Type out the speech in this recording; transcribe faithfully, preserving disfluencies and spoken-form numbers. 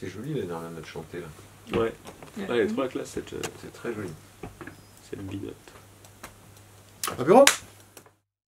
C'est joli la dernière note chantée là. Ouais, ouais, ouais, elle est trop la classe cette. C'est très joli. C'est le binote. Apéro.